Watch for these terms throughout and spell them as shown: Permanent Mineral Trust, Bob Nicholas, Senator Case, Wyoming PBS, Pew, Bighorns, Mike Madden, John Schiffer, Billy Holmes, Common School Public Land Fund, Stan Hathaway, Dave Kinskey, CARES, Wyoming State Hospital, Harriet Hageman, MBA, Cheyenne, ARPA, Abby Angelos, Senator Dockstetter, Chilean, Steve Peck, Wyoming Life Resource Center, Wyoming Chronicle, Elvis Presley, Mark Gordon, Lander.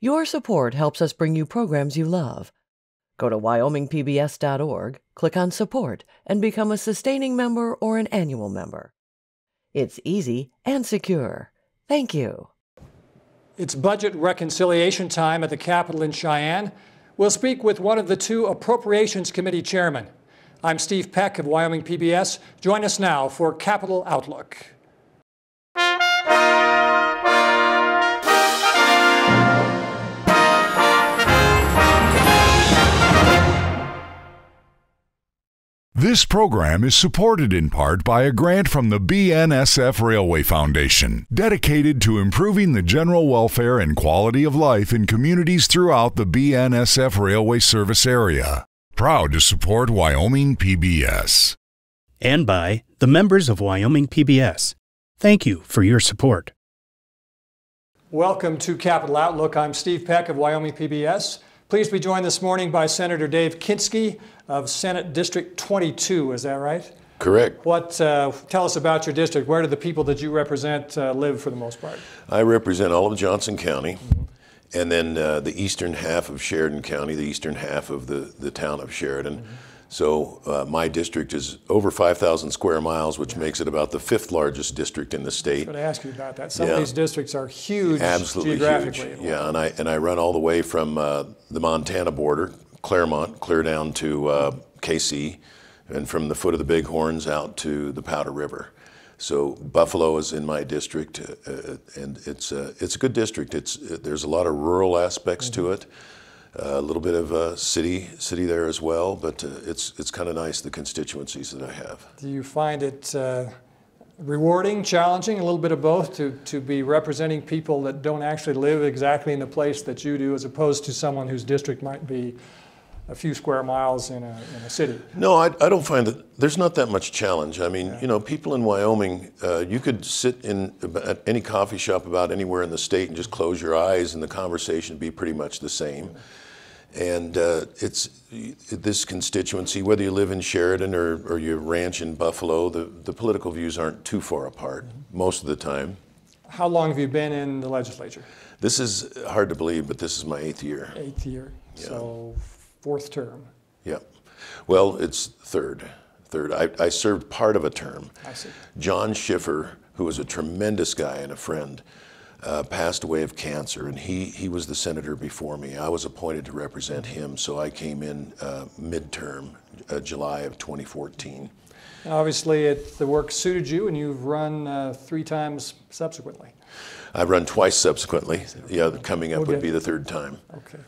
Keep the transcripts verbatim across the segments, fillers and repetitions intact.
Your support helps us bring you programs you love. Go to wyoming p b s dot org, click on Support, and become a sustaining member or an annual member. It's easy and secure. Thank you. It's budget reconciliation time at the Capitol in Cheyenne. We'll speak with one of the two Appropriations Committee chairmen. I'm Steve Peck of Wyoming P B S. Join us now for Capitol Outlook. This program is supported in part by a grant from the B N S F Railway Foundation, dedicated to improving the general welfare and quality of life in communities throughout the B N S F Railway service area. Proud to support Wyoming P B S. And by the members of Wyoming P B S. Thank you for your support. Welcome to Capitol Outlook. I'm Steve Peck of Wyoming P B S. Pleased to be joined this morning by Senator Dave Kinskey of Senate District twenty-two, is that right? Correct. What, uh, tell us about your district. Where do the people that you represent uh, live for the most part? I represent all of Johnson County, mm-hmm. and then uh, the eastern half of Sheridan County, the eastern half of the, the town of Sheridan. Mm-hmm. So uh, my district is over five thousand square miles, which makes it about the fifth largest district in the state. I was going to ask you about that. Some yeah. of these districts are huge Absolutely geographically. Huge. Yeah, and I, and I run all the way from uh, the Montana border, Claremont, clear down to uh, K C, and from the foot of the Bighorns out to the Powder River. So Buffalo is in my district, uh, and it's, uh, it's a good district. It's, uh, there's a lot of rural aspects mm-hmm. to it. Uh, a little bit of uh, city city there as well, but uh, it's it's kind of nice, the constituencies that I have. Do you find it uh, rewarding, challenging, a little bit of both, to, to be representing people that don't actually live exactly in the place that you do, as opposed to someone whose district might be a few square miles in a, in a city? No, I, I don't find that there's not that much challenge. I mean, yeah. you know, people in Wyoming, uh, you could sit in at any coffee shop about anywhere in the state and just close your eyes and the conversation would be pretty much the same. And uh, it's this constituency, whether you live in Sheridan or, or you ranch in Buffalo, the, the political views aren't too far apart mm-hmm. most of the time. How long have you been in the legislature? This is hard to believe, but this is my eighth year. Eighth year, yeah. So fourth term. Yeah. Well, it's third. Third. I, I served part of a term. I see. John Schiffer, who was a tremendous guy and a friend, uh, passed away of cancer, and he, he was the senator before me. I was appointed to represent him, so I came in uh, midterm, uh, July of twenty fourteen. And obviously, it, the work suited you, and you've run uh, three times subsequently. I've run twice subsequently. Yeah, coming up okay. would be the third time. Okay.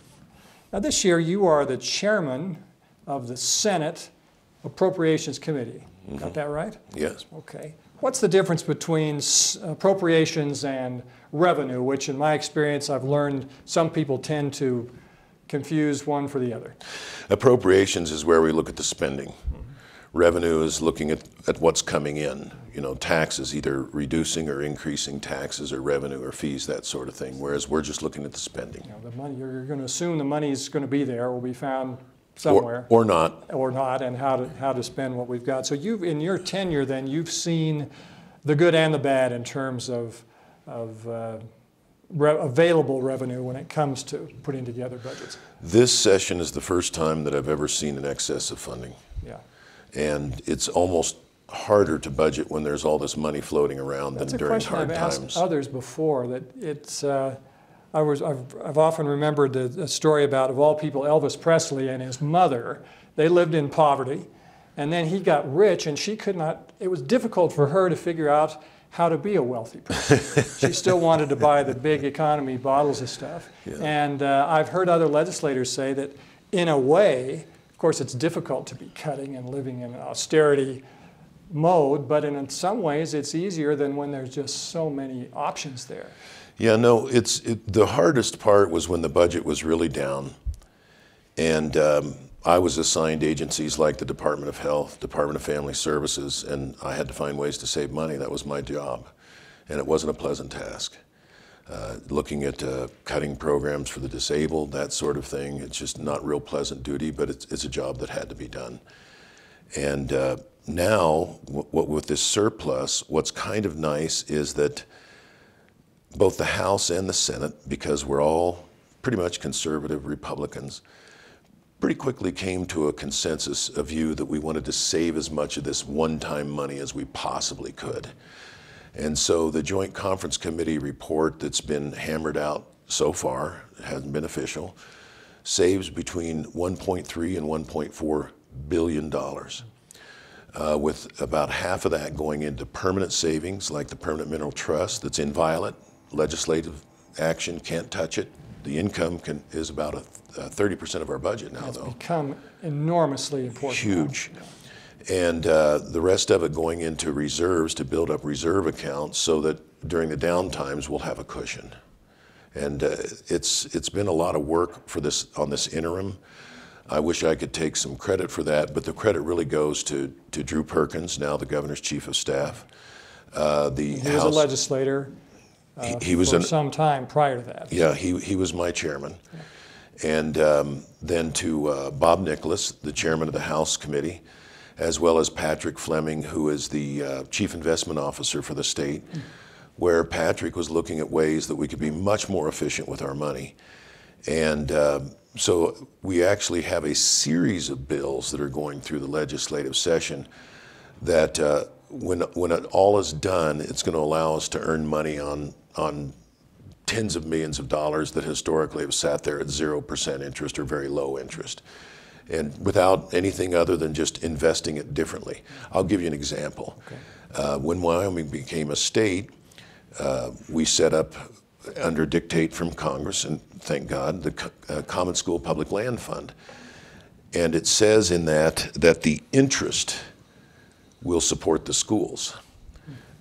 Now this year you are the chairman of the Senate Appropriations Committee. Mm-hmm. Got that right? Yes. Okay. What's the difference between appropriations and revenue, which in my experience I've learned some people tend to confuse one for the other? Appropriations is where we look at the spending. Mm-hmm. Revenue is looking at, at what's coming in. You know, taxes, either reducing or increasing taxes or revenue or fees, that sort of thing, whereas we're just looking at the spending. You know, the money, you're going to assume the money's going to be there, will be found somewhere. Or, or not. Or not, and how to, how to spend what we've got. So you've, in your tenure then, you've seen the good and the bad in terms of, of uh, re available revenue when it comes to putting together budgets. This session is the first time that I've ever seen an excess of funding. Yeah. And it's almost harder to budget when there's all this money floating around That's than during hard times. That's a question I've asked others before. That it's, uh, I was, I've, I've often remembered the, the story about, of all people, Elvis Presley and his mother. They lived in poverty, and then he got rich, and she could not, it was difficult for her to figure out how to be a wealthy person. She still wanted to buy the big economy bottles of stuff. Yeah. And uh, I've heard other legislators say that, in a way, of course, it's difficult to be cutting and living in an austerity mode, but in some ways it's easier than when there's just so many options there. Yeah, no, it's it, the hardest part was when the budget was really down, and um, I was assigned agencies like the Department of Health, Department of Family Services, and I had to find ways to save money. That was my job, and it wasn't a pleasant task. Uh, looking at uh, cutting programs for the disabled, that sort of thing. It's just not real pleasant duty, but it's, it's a job that had to be done. And uh, now, what with this surplus, what's kind of nice is that both the House and the Senate, because we're all pretty much conservative Republicans, pretty quickly came to a consensus of view that we wanted to save as much of this one-time money as we possibly could. And so the Joint Conference Committee report that's been hammered out so far, it hasn't been official, saves between one point three and one point four billion dollars, uh, with about half of that going into permanent savings like the Permanent Mineral Trust that's inviolate, legislative action can't touch it. The income can, is about a thirty percent of our budget now, though. It's become enormously important. Huge. And uh, the rest of it going into reserves to build up reserve accounts so that during the down times we'll have a cushion. And uh, it's it's been a lot of work for this on this interim. I wish I could take some credit for that, but the credit really goes to to Drew Perkins, now the governor's chief of staff. Uh, the he House, was a legislator. Uh, he, he was for an, some time prior to that. Yeah, he he was my chairman, yeah. and um, then to uh, Bob Nicholas, the chairman of the House Committee, as well as Patrick Fleming, who is the uh, chief investment officer for the state. Mm. Where Patrick was looking at ways that we could be much more efficient with our money. And uh, so we actually have a series of bills that are going through the legislative session that uh, when, when it all is done, it's going to allow us to earn money on, on tens of millions of dollars that historically have sat there at zero percent interest or very low interest, and without anything other than just investing it differently. I'll give you an example. Okay. Uh, when Wyoming became a state, Uh, we set up, under dictate from Congress, and thank God, the co uh, Common School Public Land Fund. And it says in that that the interest will support the schools.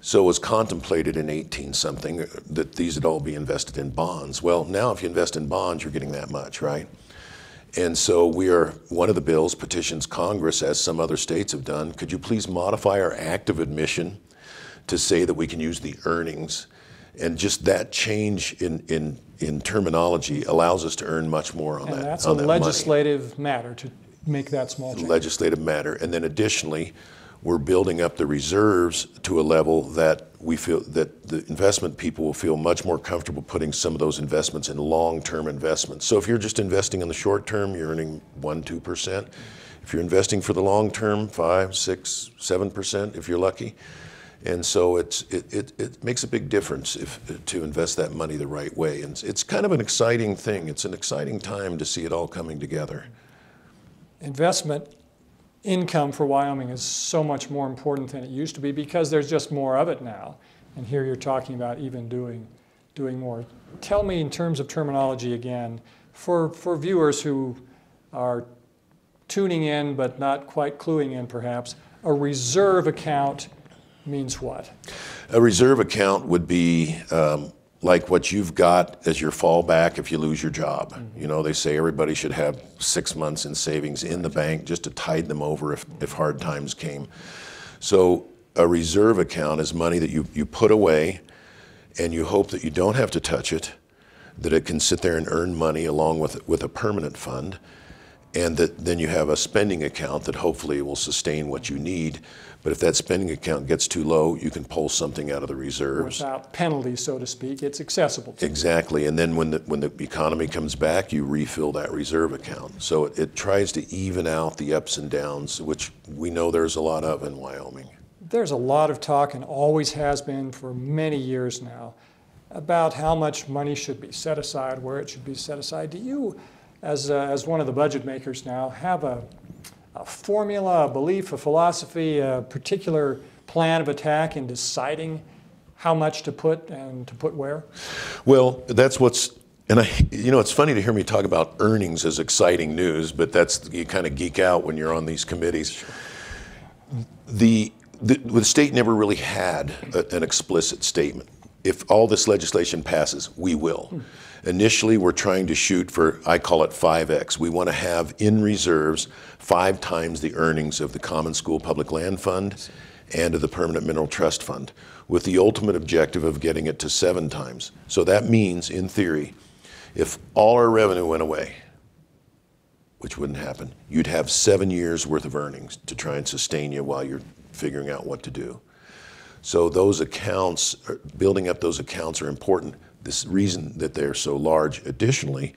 So it was contemplated in eighteen something that these would all be invested in bonds. Well, now if you invest in bonds, you're getting that much, right? And so we are, one of the bills petitions Congress, as some other states have done, could you please modify our act of admission to say that we can use the earnings, and just that change in in, in terminology allows us to earn much more on and that. That's on a that legislative money. matter to make that small change. Legislative matter, and then additionally, we're building up the reserves to a level that we feel that the investment people will feel much more comfortable putting some of those investments in long-term investments. So if you're just investing in the short term, you're earning one, two percent. If you're investing for the long term, five, six, seven percent, if you're lucky. And so it's, it, it, it makes a big difference if, to invest that money the right way. And it's kind of an exciting thing. It's an exciting time to see it all coming together. Investment income for Wyoming is so much more important than it used to be because there's just more of it now. And here you're talking about even doing, doing more. Tell me in terms of terminology again, for, for viewers who are tuning in but not quite cluing in perhaps, a reserve account means what? A reserve account would be um, like what you've got as your fallback if you lose your job. Mm-hmm. You know, they say everybody should have six months in savings in the bank just to tide them over if, if hard times came. So a reserve account is money that you, you put away and you hope that you don't have to touch it, that it can sit there and earn money along with, with a permanent fund, and that then you have a spending account that hopefully will sustain what you need. But if that spending account gets too low, you can pull something out of the reserves. Without penalty, so to speak, it's accessible to you. Exactly, and then when the, when the economy comes back, you refill that reserve account. So it, it tries to even out the ups and downs, which we know there's a lot of in Wyoming. There's a lot of talk, and always has been for many years now, about how much money should be set aside, where it should be set aside. Do you, as, uh, as one of the budget makers now, have a a formula, a belief, a philosophy, a particular plan of attack in deciding how much to put and to put where? Well, that's what's, and I, you know, it's funny to hear me talk about earnings as exciting news, but that's, you kind of geek out when you're on these committees. Sure. The, the, the state never really had a, an explicit statement. If all this legislation passes, we will. Hmm. Initially, we're trying to shoot for, I call it five X. We want to have in reserves five times the earnings of the Common School Public Land Fund and of the Permanent Mineral Trust Fund, with the ultimate objective of getting it to seven times. So that means, in theory, if all our revenue went away, which wouldn't happen, you'd have seven years worth of earnings to try and sustain you while you're figuring out what to do. So those accounts, building up those accounts are important. This reason that they're so large, additionally,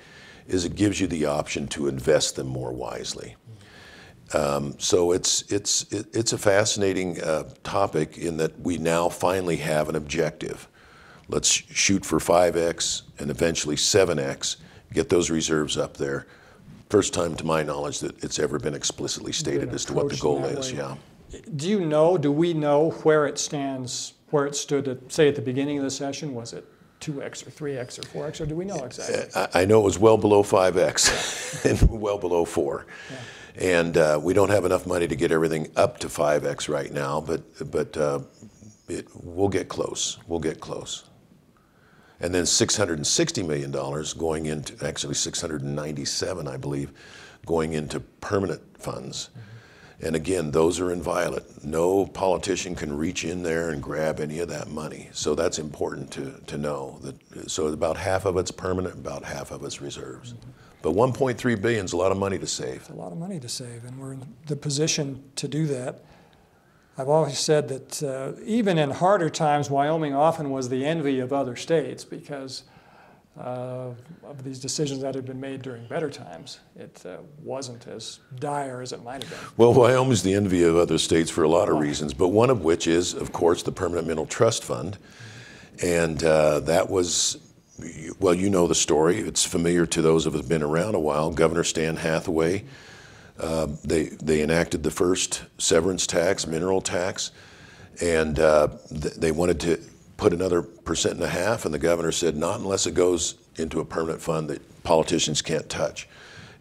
is it gives you the option to invest them more wisely. Um, so it's, it's, it's a fascinating uh, topic in that we now finally have an objective. Let's shoot for five X and eventually seven X, get those reserves up there. First time, to my knowledge, that it's ever been explicitly stated as to what the goal is. Yeah. Do you know, do we know where it stands, where it stood, at, say, at the beginning of the session? Was it two X or three X or four X, or do we know exactly? I, I know it was well below five X and well below four. Yeah. And uh, we don't have enough money to get everything up to five X right now, but, but uh, it, we'll get close. We'll get close. And then six hundred sixty million dollars going into, actually six hundred ninety-seven, I believe, going into permanent funds. Mm-hmm. And again, those are inviolate. No politician can reach in there and grab any of that money. So that's important to, to know. That, so about half of it's permanent, about half of it's reserves. Mm-hmm. But one point three billion dollars is a lot of money to save. It's a lot of money to save, and we're in the position to do that. I've always said that uh, even in harder times, Wyoming often was the envy of other states because uh, of these decisions that had been made during better times. It uh, wasn't as dire as it might have been. Well, Wyoming's the envy of other states for a lot of reasons, but one of which is, of course, the Permanent Mineral Trust Fund, and uh, that was, well, you know the story. It's familiar to those of us who have been around a while. Governor Stan Hathaway, uh, they, they enacted the first severance tax, mineral tax, and uh, th they wanted to put another percent and a half, and the governor said, not unless it goes into a permanent fund that politicians can't touch.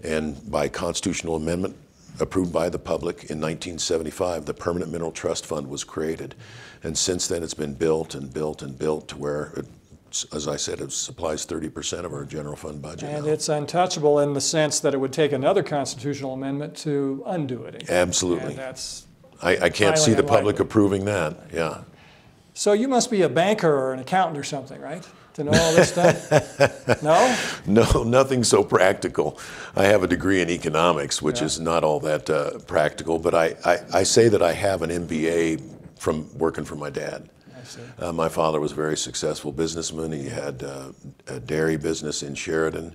And by constitutional amendment approved by the public in nineteen seventy-five, the Permanent Mineral Trust Fund was created. And since then, it's been built and built and built to where it, as I said, it supplies thirty percent of our general fund budget. And now, it's untouchable in the sense that it would take another constitutional amendment to undo it. Absolutely. And that's I, I can't see the public approving that, yeah. So you must be a banker or an accountant or something, right, to know all this stuff? No? No, nothing so practical. I have a degree in economics, which yeah. is not all that uh, practical, but I, I, I say that I have an M B A from working for my dad. Uh, my father was a very successful businessman. He had uh, a dairy business in Sheridan.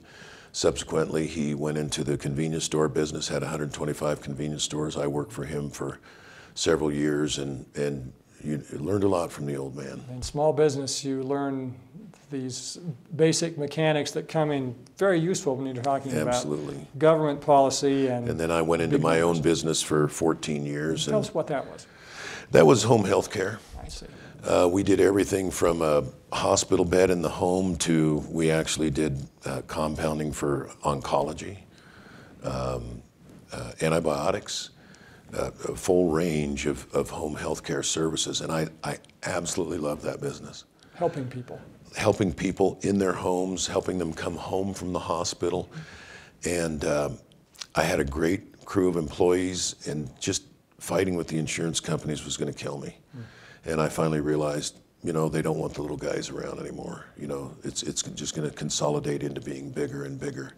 Subsequently, he went into the convenience store business, had one hundred twenty-five convenience stores. I worked for him for several years, and, and you learned a lot from the old man. In small business, you learn these basic mechanics that come in very useful when you're talking Absolutely. About government policy. And, and then I went into my own business for fourteen years. Tell and us what that was. That was home health care. I see. Uh, we did everything from a hospital bed in the home to we actually did uh, compounding for oncology, um, uh, antibiotics, uh, a full range of, of home health care services. And I, I absolutely love that business. Helping people. Helping people in their homes, helping them come home from the hospital. And uh, I had a great crew of employees, and just fighting with the insurance companies was going to kill me. Mm. And I finally realized, you know, they don't want the little guys around anymore. You know, it's it's just going to consolidate into being bigger and bigger.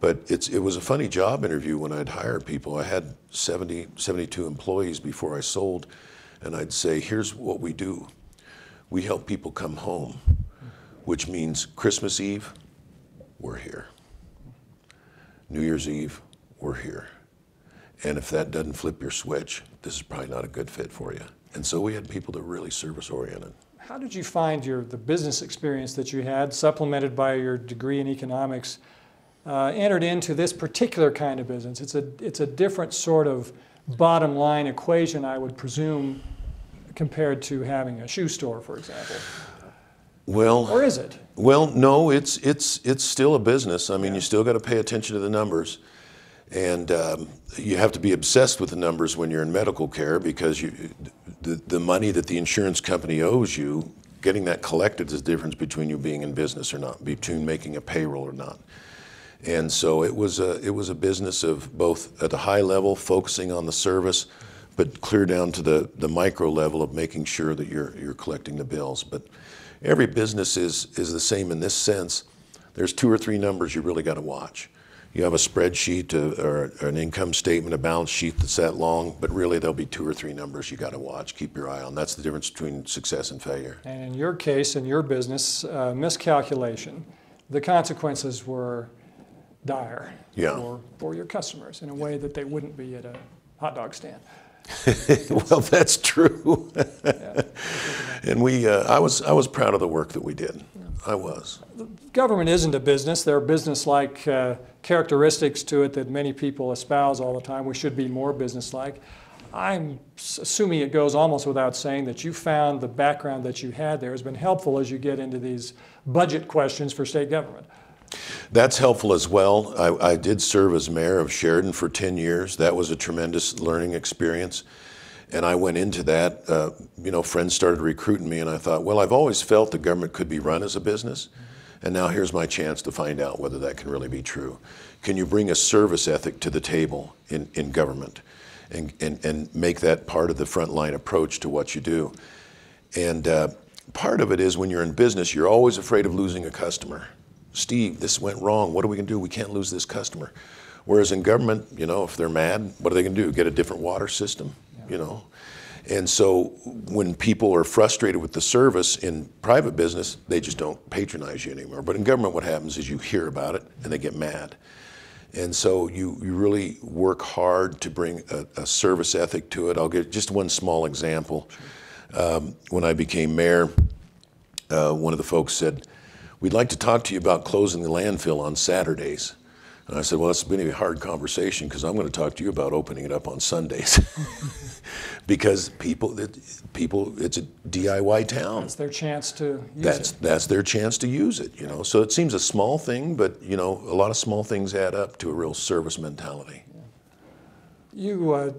But it's it was a funny job interview when I'd hire people. I had seventy, seventy-two employees before I sold, and I'd say, here's what we do. We help people come home, which means Christmas Eve, we're here. New Year's Eve, we're here. And if that doesn't flip your switch, this is probably not a good fit for you. And so we had people that were really service-oriented. How did you find your the business experience that you had, supplemented by your degree in economics, uh, entered into this particular kind of business? It's a, it's a different sort of bottom-line equation, I would presume, compared to having a shoe store, for example. Well, or is it? Well, no, it's, it's, it's still a business. I mean, yeah. you still got to pay attention to the numbers. And um, you have to be obsessed with the numbers when you're in medical care, because you, the, the money that the insurance company owes you, getting that collected is the difference between you being in business or not, between making a payroll or not. And so it was a, it was a business of both at a high level, focusing on the service, but clear down to the, the micro level of making sure that you're, you're collecting the bills. But every business is, is the same in this sense. There's two or three numbers you really got to watch. you have a spreadsheet or an income statement, a balance sheet that's that long, but really there'll be two or three numbers you got to watch, keep your eye on. That's the difference between success and failure. And in your case, in your business, uh, miscalculation, the consequences were dire yeah. for, for your customers in a way that they wouldn't be at a hot dog stand. Well, that's true. yeah. And we, uh, I was, I was proud of the work that we did. Yeah. I was. The government isn't a business. There are business-like uh, characteristics to it that many people espouse all the time. We should be more business-like. I'm assuming it goes almost without saying that you found the background that you had there has been helpful as you get into these budget questions for state government. That's helpful as well. I, I did serve as mayor of Sheridan for ten years. That was a tremendous learning experience. And I went into that, uh, you know, friends started recruiting me, and I thought, well, I've always felt the government could be run as a business, and now here's my chance to find out whether that can really be true. Can you bring a service ethic to the table in, in government and, and, and make that part of the frontline approach to what you do? And uh, part of it is when you're in business, you're always afraid of losing a customer. Steve, this went wrong. What are we going to do? We can't lose this customer. Whereas in government, you know, if they're mad, what are they going to do? Get a different water system? You know, and so when people are frustrated with the service in private business, they just don't patronize you anymore. But in government, what happens is you hear about it and they get mad. And so you, you really work hard to bring a, a service ethic to it. I'll give just one small example. Um, when I became mayor, uh, one of the folks said, "We'd like to talk to you about closing the landfill on Saturdays." And I said, well, it's been a hard conversation because I'm going to talk to you about opening it up on Sundays. Because people, it, people, it's a D I Y town. That's their chance to use that's, it. That's their chance to use it, you know. So it seems a small thing, but, you know, a lot of small things add up to a real service mentality. Yeah. You uh,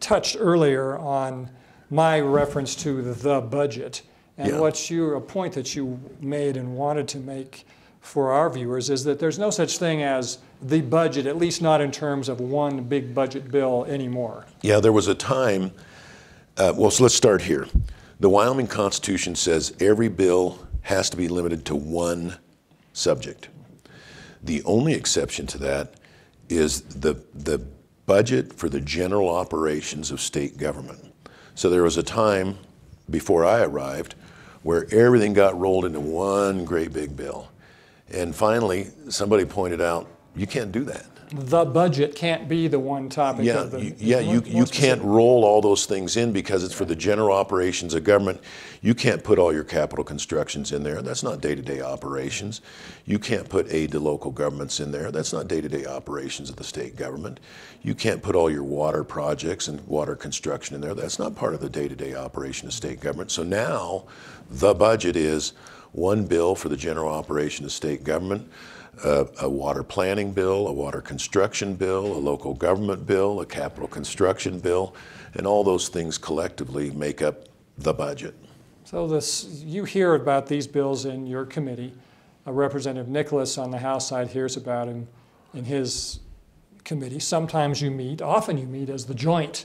touched earlier on my reference to the budget and yeah. what you, a point that you made and wanted to make for our viewers is that there's no such thing as the budget, at least not in terms of one big budget bill anymore. Yeah, there was a time, uh, well, so let's start here. The Wyoming Constitution says every bill has to be limited to one subject. The only exception to that is the, the budget for the general operations of state government. So there was a time before I arrived where everything got rolled into one great big bill. And finally, somebody pointed out, you can't do that. The budget can't be the one topic. Yeah, of the, you, yeah, you, you can't roll all those things in because it's for the general operations of government. You can't put all your capital constructions in there. That's not day-to-day operations. You can't put aid to local governments in there. That's not day-to-day operations of the state government. You can't put all your water projects and water construction in there. That's not part of the day-to-day operation of state government. So now the budget is one bill for the general operation of state government, uh, a water planning bill, a water construction bill, a local government bill, a capital construction bill, and all those things collectively make up the budget. So this, you hear about these bills in your committee. Uh, Representative Nicholas on the House side hears about him in his committee. Sometimes you meet, often you meet as the joint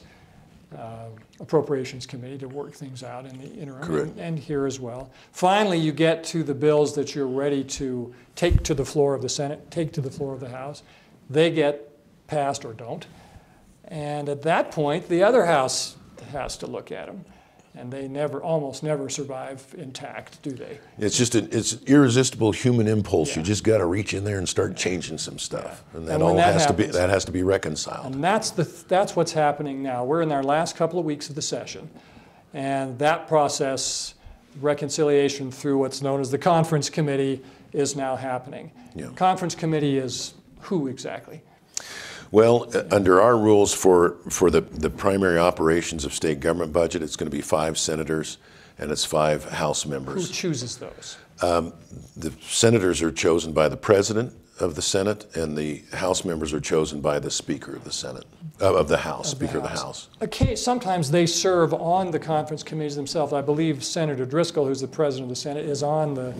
Uh, Appropriations Committee to work things out in the interim. Correct. And, and here as well. Finally, you get to the bills that you're ready to take to the floor of the Senate, take to the floor of the House. They get passed or don't. And at that point, the other House has to look at them. And they never, almost never survive intact, do they? It's just an it's irresistible human impulse. Yeah. You just got to reach in there and start changing some stuff, yeah. and that and all that has happens, to be that has to be reconciled. And that's the that's what's happening now. We're in our last couple of weeks of the session, and that process, reconciliation through what's known as the conference committee, is now happening. Yeah. Conference committee is who exactly? Well, uh, under our rules for, for the, the primary operations of state government budget, it's going to be five senators and it's five House members. Who chooses those? Um, the senators are chosen by the president of the Senate, and the House members are chosen by the Speaker of the Senate, uh, of the House, of Speaker the House. of the House. Okay, sometimes they serve on the conference committees themselves. I believe Senator Driscoll, who's the president of the Senate, is on the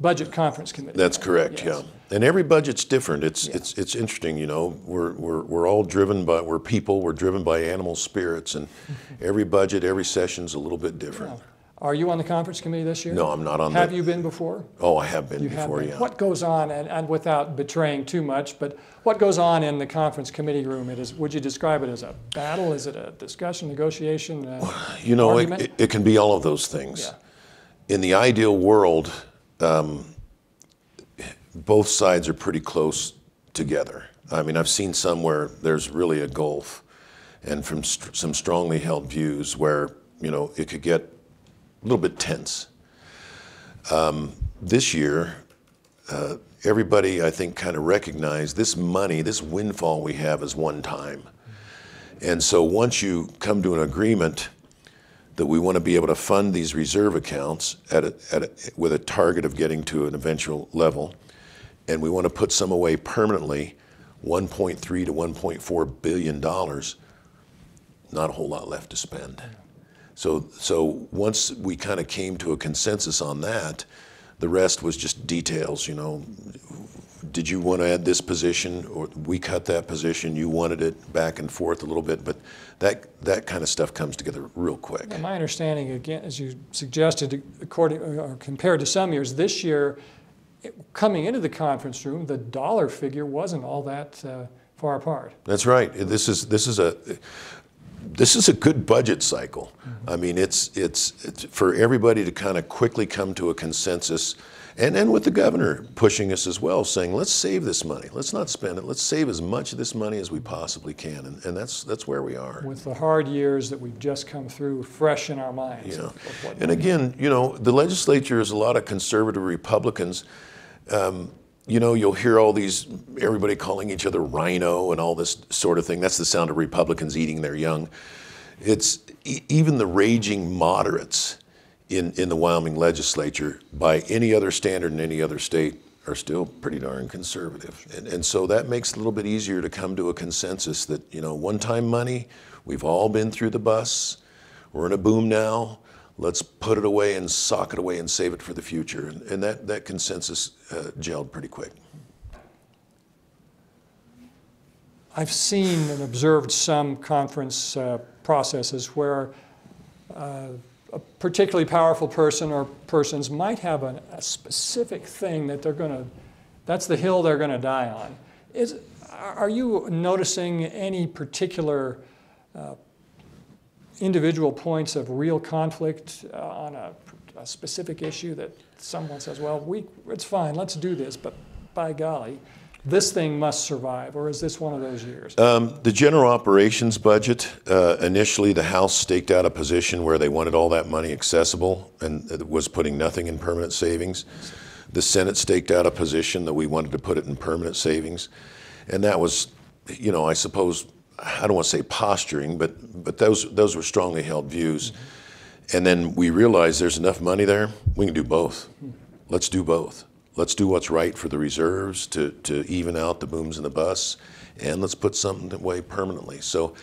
Budget Conference Committee. That's correct, yes. yeah. And every budget's different. It's yeah. it's it's interesting, you know. We're we're we're all driven by we're people. We're driven by animal spirits, and every budget, every session's a little bit different. Yeah. Are you on the conference committee this year? No, I'm not on that. Have the... you been before? Oh, I have been you before, have been. Yeah. What goes on, and, and without betraying too much, but what goes on in the conference committee room? It is. Would you describe it as a battle? Is it a discussion, negotiation, a You know, it, it, it can be all of those things. Yeah. In the ideal world, um, both sides are pretty close together. I mean, I've seen some where there's really a gulf, and from st some strongly held views where, you know, it could get a little bit tense. Um, this year, uh, everybody, I think, kind of recognized this money, this windfall we have is one time. And so once you come to an agreement that we want to be able to fund these reserve accounts at a, at a, with a target of getting to an eventual level, and we want to put some away permanently, one point three to one point four billion dollars, not a whole lot left to spend. So, so once we kind of came to a consensus on that, the rest was just details, you know. Did you want to add this position, or we cut that position, you wanted it, back and forth a little bit, but that, that kind of stuff comes together real quick. Now, my understanding, again, as you suggested, according, or compared to some years, this year, it, coming into the conference room, the dollar figure wasn't all that uh, far apart. That's right. This is, this is a... This is a good budget cycle. Mm-hmm. I mean, it's, it's it's for everybody to kind of quickly come to a consensus, and and with the governor pushing us as well, saying let's save this money, let's not spend it, let's save as much of this money as we possibly can, and, and that's that's where we are. With the hard years that we've just come through fresh in our minds. Yeah, of, of and again, you know, the legislature is a lot of conservative Republicans. Um, You know, you'll hear all these, everybody calling each other rhino and all this sort of thing. That's the sound of Republicans eating their young. It's e even the raging moderates in, in the Wyoming legislature, by any other standard in any other state, are still pretty darn conservative. And, and so that makes it a little bit easier to come to a consensus that, you know, one-time money, we've all been through the bus, we're in a boom now. Let's put it away and sock it away and save it for the future. And, and that, that consensus uh, gelled pretty quick. I've seen and observed some conference uh, processes where uh, a particularly powerful person or persons might have an, a specific thing that they're going to, that's the hill they're going to die on. Is, are you noticing any particular uh, individual points of real conflict uh, on a, a specific issue that someone says, well, we, it's fine, let's do this, but by golly, this thing must survive, or is this one of those years? Um, the general operations budget, uh, initially the House staked out a position where they wanted all that money accessible and was putting nothing in permanent savings. The Senate staked out a position that we wanted to put it in permanent savings, and that was, you know, I suppose, I don't want to say posturing, but but those those were strongly held views. Mm-hmm. And then we realized there's enough money there, we can do both. Mm-hmm. Let's do both. Let's do what's right for the reserves to, to even out the booms and the busts, and let's put something away permanently. So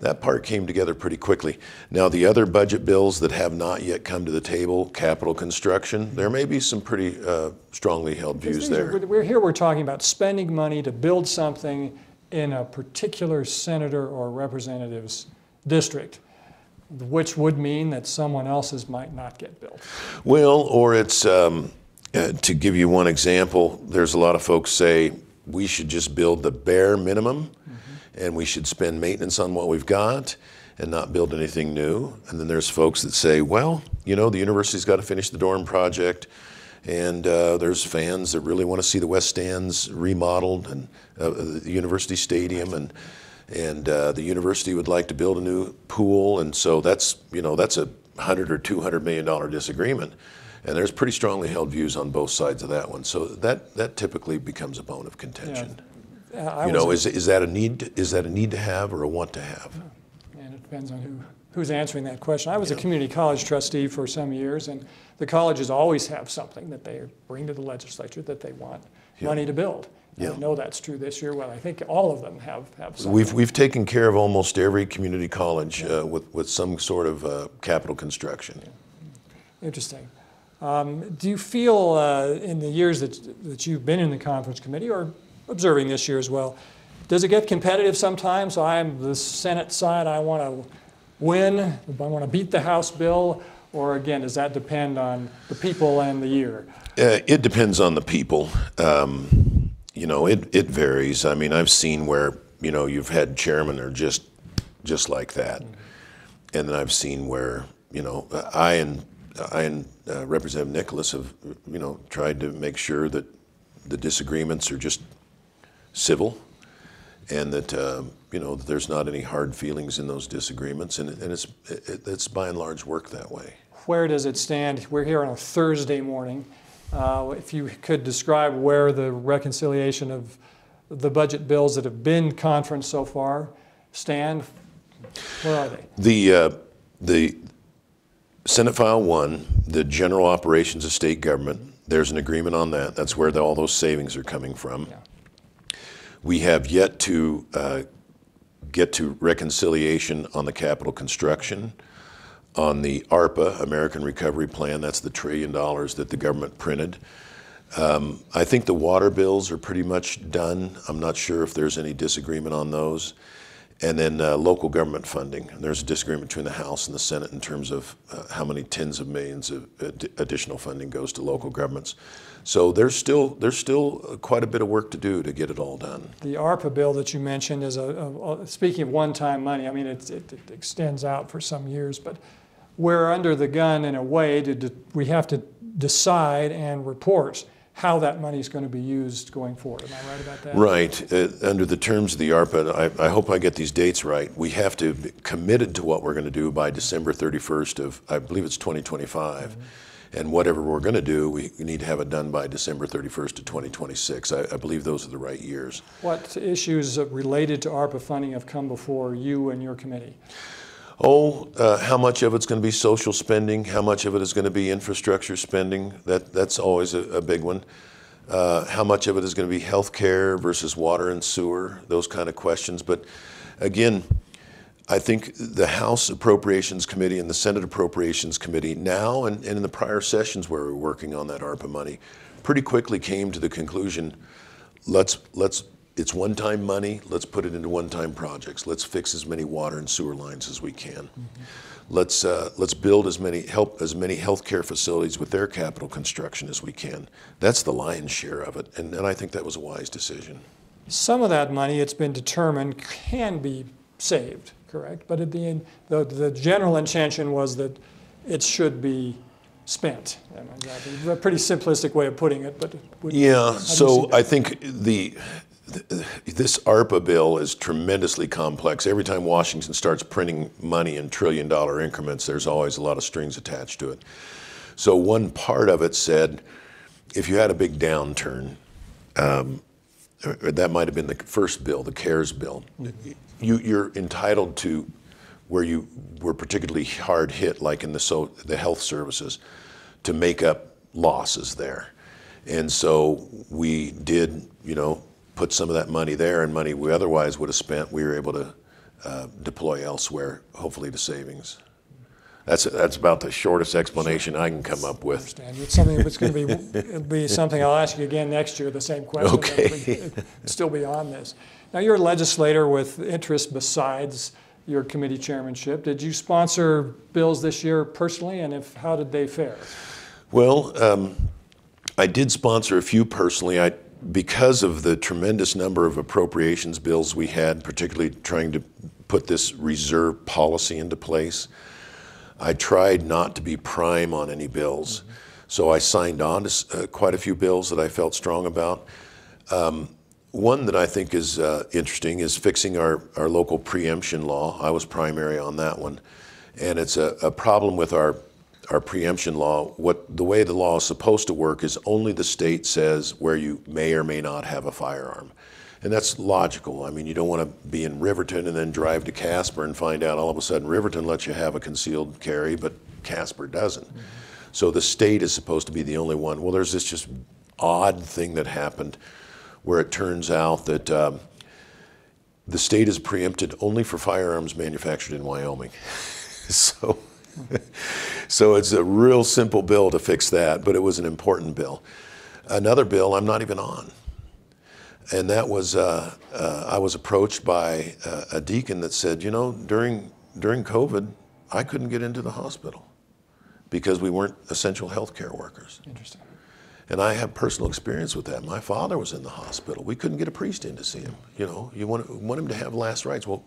that part came together pretty quickly. Now the other budget bills that have not yet come to the table, capital construction, there may be some pretty uh, strongly held views there. Are, we're here we're talking about spending money to build something in a particular senator or representative's district, which would mean that someone else's might not get built. Well, or it's, um, uh, to give you one example, there's a lot of folks say we should just build the bare minimum, mm-hmm. and we should spend maintenance on what we've got and not build anything new. And then there's folks that say, well, you know, the university's got to finish the dorm project, and uh, there's fans that really want to see the West Stands remodeled and uh, the university stadium, and and uh, the university would like to build a new pool, and so that's, you know, that's a hundred or two hundred million dollar disagreement, and there's pretty strongly held views on both sides of that one. So that that typically becomes a bone of contention. Yeah. Uh, I you know, is is that a need? To, is that a need to have or a want to have? Yeah. And it depends on who. Who's answering that question. I was yeah. a community college trustee for some years, and the colleges always have something that they bring to the legislature that they want yeah. money to build. Yeah. I know that's true this year. Well, I think all of them have, have something. We've, we've taken care of almost every community college yeah. uh, with, with some sort of uh, capital construction. Yeah. Interesting. Um, do you feel uh, in the years that, that you've been in the conference committee, or observing this year as well, does it get competitive sometimes? I'm the Senate side, I want to win, I want to beat the House bill, Or again, does that depend on the people and the year? Uh, it depends on the people. Um, you know, it, it varies. I mean, I've seen where, you know, you've had chairmen are just just like that. Mm-hmm. And then I've seen where, you know, I and, I and uh, Representative Nicholas have, you know, tried to make sure that the disagreements are just civil and that, uh, you know, that there's not any hard feelings in those disagreements. And, and it's, it, it's by and large worked that way. Where does it stand? We're here on a Thursday morning. Uh, if you could describe where the reconciliation of the budget bills that have been conferenced so far stand, where are they? The, uh, the Senate File one, the General Operations of State Government, there's an agreement on that. That's where the, all those savings are coming from. Yeah. We have yet to uh, get to reconciliation on the capital construction. On the ARPA, American Recovery Plan, that's the trillion dollars that the government printed. Um, I think the water bills are pretty much done. I'm not sure if there's any disagreement on those. And then uh, local government funding. There's a disagreement between the House and the Senate in terms of uh, how many tens of millions of ad additional funding goes to local governments. So there's still, there's still quite a bit of work to do to get it all done. The ARPA bill that you mentioned is, a, a, a speaking of one-time money, I mean, it, it, it extends out for some years, but we're under the gun in a way. To de we have to decide and report how that money is going to be used going forward. Am I right about that? Right. Uh, under the terms of the ARPA, I, I hope I get these dates right, we have to be committed to what we're going to do by December thirty-first of, I believe it's twenty twenty-five. Mm-hmm. And whatever we're going to do, we need to have it done by December thirty-first of twenty twenty-six. I, I believe those are the right years. What issues related to ARPA funding have come before you and your committee? Oh, uh, how much of it's going to be social spending? How much of it is going to be infrastructure spending? That, that's always a, a big one. Uh, how much of it is going to be health care versus water and sewer? Those kind of questions. But again, I think the House Appropriations Committee and the Senate Appropriations Committee now and, and in the prior sessions where we were working on that ARPA money pretty quickly came to the conclusion, let's, let's it's one-time money, let's put it into one-time projects. Let's fix as many water and sewer lines as we can. Mm-hmm. Let's, uh, let's build as many, help as many healthcare facilities with their capital construction as we can. That's the lion's share of it, and, and I think that was a wise decision. Some of that money, it's been determined, can be saved, correct? But at the end, the, the general intention was that it should be spent. I mean, that'd be a pretty simplistic way of putting it, but... Would, yeah, so I think the... This ARPA bill is tremendously complex. Every time Washington starts printing money in trillion dollar increments, there's always a lot of strings attached to it. So one part of it said, if you had a big downturn, um, that might have been the first bill, the CARES bill, you, you're entitled to where you were particularly hard hit, like in the, so, the health services, to make up losses there. And so we did, you know, put some of that money there, and money we otherwise would have spent, we were able to uh, deploy elsewhere, hopefully to savings. That's that's about the shortest explanation I can come up with. I understand. It's something that's going to be it'll be something I'll ask you again next year, the same question. Okay. Still be on this. Now, you're a legislator with interest besides your committee chairmanship. Did you sponsor bills this year personally, and if how did they fare? Well, um, I did sponsor a few personally. I. Because of the tremendous number of appropriations bills we had, particularly trying to put this reserve policy into place, I tried not to be prime on any bills. Mm-hmm. So I signed on to uh, quite a few bills that I felt strong about. Um, one that I think is uh, interesting is fixing our, our local preemption law. I was primary on that one. And it's a, a problem with our Our preemption law. What the way the law is supposed to work is only the state says where you may or may not have a firearm, and that's logical. I mean, you don't want to be in Riverton and then drive to Casper and find out all of a sudden Riverton lets you have a concealed carry, but Casper doesn't. Mm-hmm. So the state is supposed to be the only one. Well, there's this just odd thing that happened where it turns out that um, the state is preempted only for firearms manufactured in Wyoming. So. So it's a real simple bill to fix that, but it was an important bill. Another bill I'm not even on, and that was uh, uh, I was approached by uh, a deacon that said, you know, during during COVID, I couldn't get into the hospital, because we weren't essential health care workers. Interesting. And I have personal experience with that. My father was in the hospital. We couldn't get a priest in to see him. You know, you want, want him to have last rites. Well,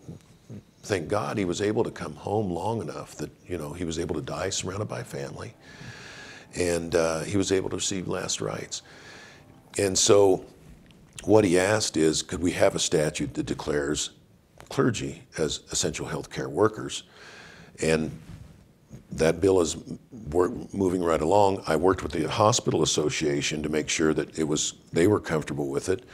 thank God he was able to come home long enough that, you know, he was able to die surrounded by family. And uh, he was able to receive last rites. And so what he asked is, could we have a statute that declares clergy as essential health care workers? And that bill is moving right along. I worked with the Hospital Association to make sure that it was, they were comfortable with it.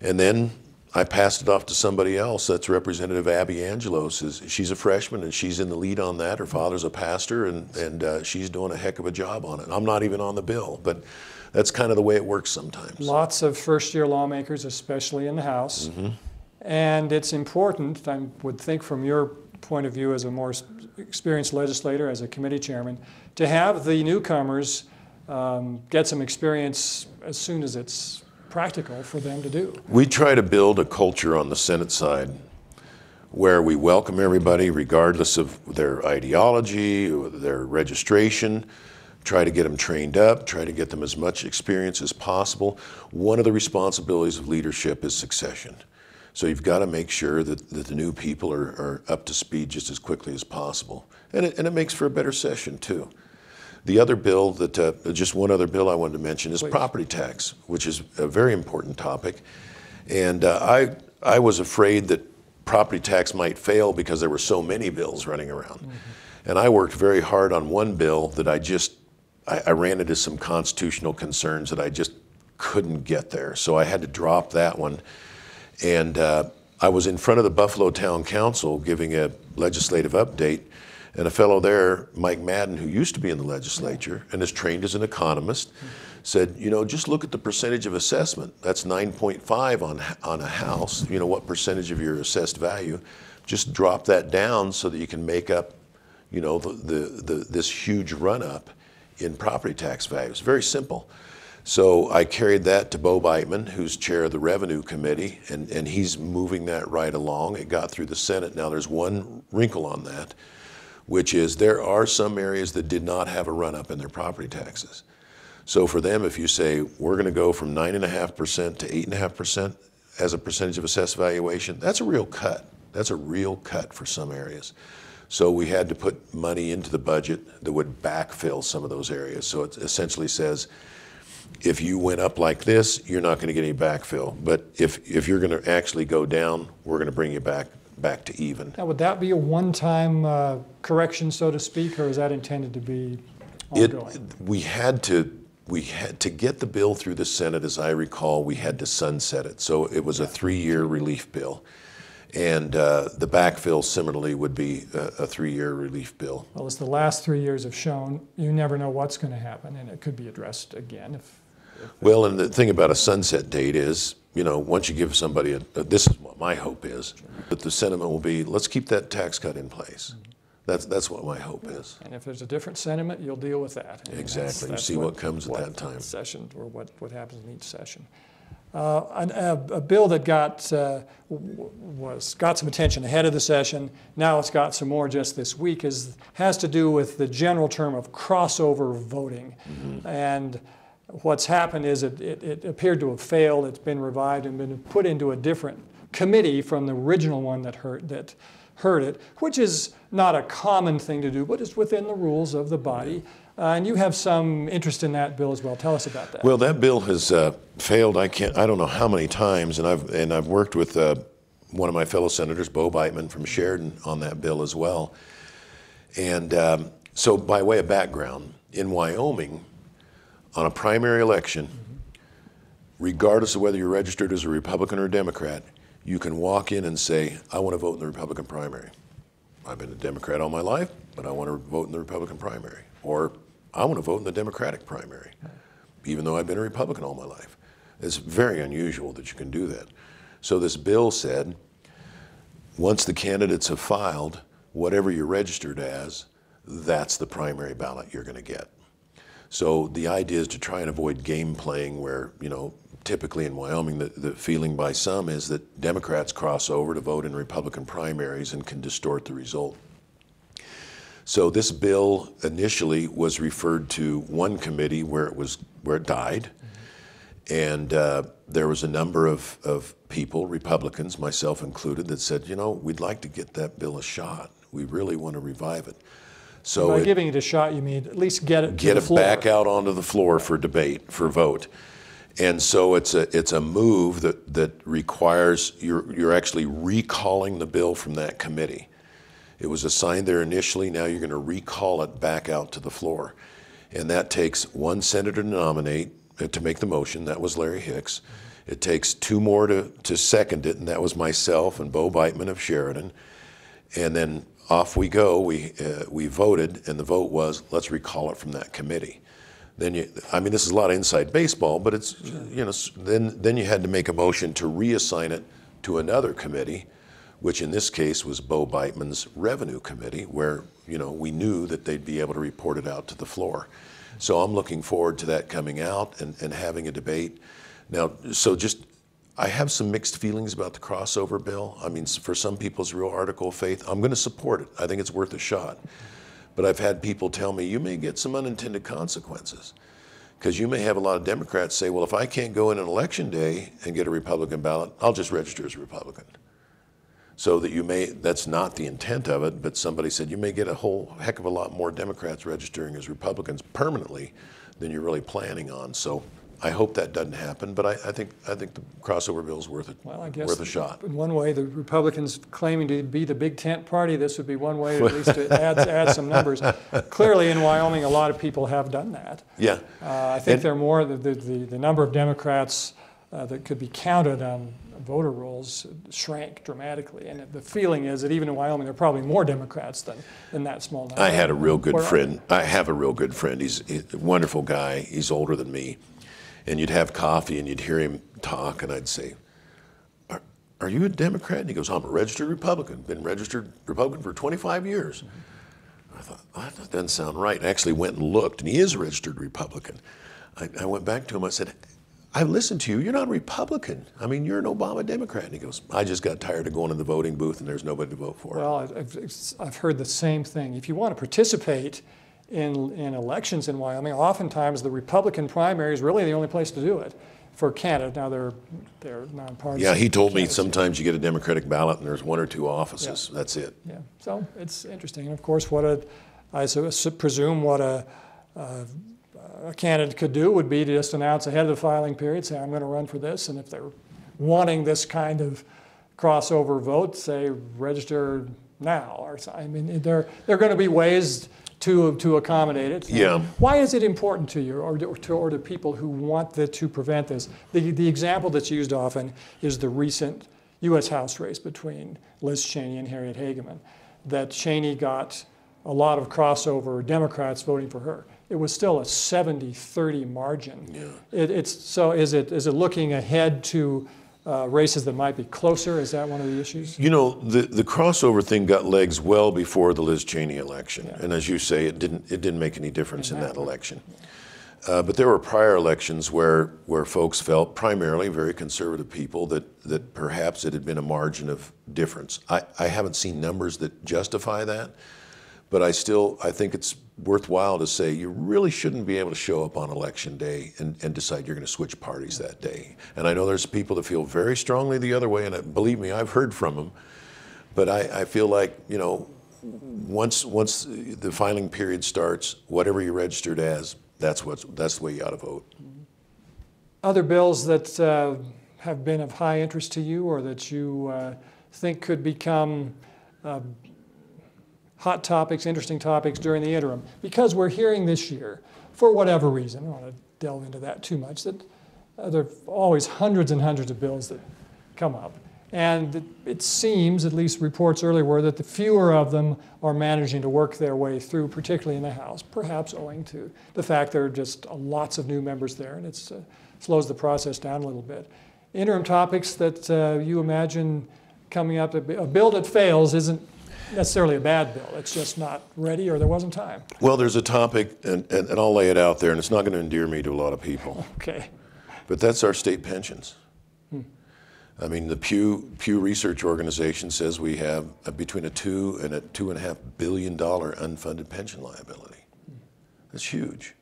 And then I passed it off to somebody else. That's Representative Abby Angelos. She's a freshman and she's in the lead on that. Her father's a pastor and, and uh, she's doing a heck of a job on it. I'm not even on the bill, but that's kind of the way it works sometimes. Lots of first-year lawmakers, especially in the House. Mm-hmm. And it's important, I would think from your point of view as a more experienced legislator, as a committee chairman, to have the newcomers um, get some experience as soon as it's practical for them to do. We try to build a culture on the Senate side where we welcome everybody regardless of their ideology, or their registration, try to get them trained up, try to get them as much experience as possible. One of the responsibilities of leadership is succession. So you've got to make sure that, that the new people are, are up to speed just as quickly as possible. And it, and it makes for a better session, too. The other bill that, uh, just one other bill I wanted to mention is Please. property tax, which is a very important topic. And uh, I, I was afraid that property tax might fail because there were so many bills running around. Mm-hmm. And I worked very hard on one bill that I just, I, I ran into some constitutional concerns that I just couldn't get there. So I had to drop that one. And uh, I was in front of the Buffalo Town Council giving a legislative update, and a fellow there, Mike Madden, who used to be in the legislature and is trained as an economist, said, you know, just look at the percentage of assessment. That's nine point five on, on a house, you know, what percentage of your assessed value. Just drop that down so that you can make up, you know, the, the, the, this huge run-up in property tax values. Very simple. So I carried that to Bo Biteman, who's chair of the Revenue Committee, and, and he's moving that right along. It got through the Senate. Now there's one wrinkle on that, which is there are some areas that did not have a run-up in their property taxes. So for them, if you say, we're going to go from nine point five percent to eight point five percent as a percentage of assessed valuation, that's a real cut. That's a real cut for some areas. So we had to put money into the budget that would backfill some of those areas. So it essentially says, if you went up like this, you're not going to get any backfill. But if, if you're going to actually go down, we're going to bring you back back to even. Now, would that be a one-time uh, correction, so to speak, or is that intended to be ongoing? It, we had to we had to get the bill through the Senate, as I recall. We had to sunset it, so it was a three-year relief bill. And uh, the backfill, similarly, would be a, a three-year relief bill. Well, as the last three years have shown, you never know what's going to happen, and it could be addressed again. If, if well, and the thing about a sunset date is, you know, once you give somebody, a, a, this is what my hope is, sure. that the sentiment will be, let's keep that tax cut in place. Mm-hmm. That's, that's what my hope is. And if there's a different sentiment, you'll deal with that. And exactly. That's, that's you see what, what comes what at that time. Session or what, what happens in each session. Uh, an, a, a bill that got uh, was got some attention ahead of the session. Now it's got some more just this week. Is has to do with the general term of crossover voting, mm-hmm. and what's happened is it, it, it appeared to have failed. It's been revived and been put into a different committee from the original one that heard that heard it, which is not a common thing to do, but it's within the rules of the body. Uh, and you have some interest in that bill as well. Tell us about that. Well, that bill has uh, failed. I can't. I don't know how many times, and I've and I've worked with uh, one of my fellow senators, Bo Biteman from Sheridan, on that bill as well. And um, so, by way of background, in Wyoming, on a primary election, mm-hmm. regardless of whether you're registered as a Republican or a Democrat, you can walk in and say, "I want to vote in the Republican primary. I've been a Democrat all my life, but I want to vote in the Republican primary." Or, I want to vote in the Democratic primary, even though I've been a Republican all my life. It's very unusual that you can do that. So this bill said, once the candidates have filed, whatever you're registered as, that's the primary ballot you're going to get. So the idea is to try and avoid game playing where, you know, typically in Wyoming, the, the feeling by some is that Democrats cross over to vote in Republican primaries and can distort the result. So this bill initially was referred to one committee where it was where it died, mm-hmm. and uh, there was a number of, of people, Republicans, myself included, that said, you know, we'd like to get that bill a shot. We really want to revive it. So by it, giving it a shot, you mean at least get it get to the floor. it back out onto the floor for debate, for vote. And so it's a it's a move that that requires you're you're actually recalling the bill from that committee. It was assigned there initially. Now you're going to recall it back out to the floor, and that takes one senator to nominate uh, to make the motion. That was Larry Hicks. It takes two more to to second it, and that was myself and Bo Biteman of Sheridan. And then off we go. We uh, we voted, and the vote was let's recall it from that committee. Then you, I mean, this is a lot of inside baseball, but it's you know then then you had to make a motion to reassign it to another committee, which in this case was Bo Biteman's Revenue Committee, where you know we knew that they'd be able to report it out to the floor. So I'm looking forward to that coming out and, and having a debate. Now, so just, I have some mixed feelings about the crossover bill. I mean, for some people it's a real article of faith. I'm gonna support it. I think it's worth a shot. But I've had people tell me, you may get some unintended consequences. Because you may have a lot of Democrats say, well, if I can't go in on election day and get a Republican ballot, I'll just register as a Republican. So that you may, that's not the intent of it, but somebody said you may get a whole heck of a lot more Democrats registering as Republicans permanently than you're really planning on. So I hope that doesn't happen, but I, I think I think the crossover bill is worth it. Well, I guess worth a shot. In one way, the Republicans claiming to be the big tent party, this would be one way at least to add add some numbers. Clearly, in Wyoming, a lot of people have done that. Yeah, uh, I think and, there are more the, the the number of Democrats uh, that could be counted on voter rolls shrank dramatically, and the feeling is that even in Wyoming, there are probably more Democrats than than that small number. I had a real good Where friend. I have a real good friend. He's, he's a wonderful guy. He's older than me. And you'd have coffee and you'd hear him talk, and I'd say, are, are you a Democrat? And he goes, I'm a registered Republican, been registered Republican for twenty-five years. Mm-hmm. I thought, oh, that doesn't sound right. I actually went and looked, and he is a registered Republican. I, I went back to him, I said, I listened to you, you're not a Republican. I mean, you're an Obama Democrat. And he goes, I just got tired of going to the voting booth and there's nobody to vote for. Well, I've, I've heard the same thing. If you want to participate In, in elections in Wyoming, oftentimes the Republican primary is really the only place to do it for Canada. Now they're they're nonpartisan. Yeah, he told me sometimes you get a Democratic ballot and there's one or two offices. Yeah. That's it. Yeah, so it's interesting. And of course, what a I presume what a, a a candidate could do would be to just announce ahead of the filing period, say I'm going to run for this, and if they're wanting this kind of crossover vote, say register now. Or I mean, there there are going to be ways to to accommodate it. Yeah. Why is it important to you, or to or to people who want the, to prevent this? The the example that's used often is the recent U S House race between Liz Cheney and Harriet Hageman, that Cheney got a lot of crossover Democrats voting for her. It was still a seventy thirty margin. Yeah. It, it's so is it is it looking ahead to Uh, races that might be closer? Is that one of the issues? You know, the, the crossover thing got legs well before the Liz Cheney election. Yeah. And as you say, it didn't it didn't make any difference in, in that, that election. Yeah. Uh, but there were prior elections where, where folks felt, primarily very conservative people, that, that perhaps it had been a margin of difference. I, I haven't seen numbers that justify that, but I still, I think it's worthwhile to say you really shouldn't be able to show up on election day and, and decide you're going to switch parties that day. And I know there's people that feel very strongly the other way, and believe me, I've heard from them. But I, I feel like, you know, once once the filing period starts, whatever you're registered as, that's what's that's the way you ought to vote. Other bills that uh, have been of high interest to you, or that you uh, think could become uh, hot topics, interesting topics during the interim, because we're hearing this year, for whatever reason, I don't want to delve into that too much, that uh, there are always hundreds and hundreds of bills that come up. And it, it seems, at least reports earlier were, that the fewer of them are managing to work their way through, particularly in the House, perhaps owing to the fact there are just uh, lots of new members there, and it uh, slows the process down a little bit. Interim topics that uh, you imagine coming up, a bill that fails isn't necessarily a bad bill. It's just not ready, or there wasn't time. Well, there's a topic, and, and, and I'll lay it out there, and it's not going to endear me to a lot of people. Okay. But that's our state pensions. Hmm. I mean, the Pew, Pew Research Organization says we have a, between a two and a two and a half billion dollar unfunded pension liability. That's huge.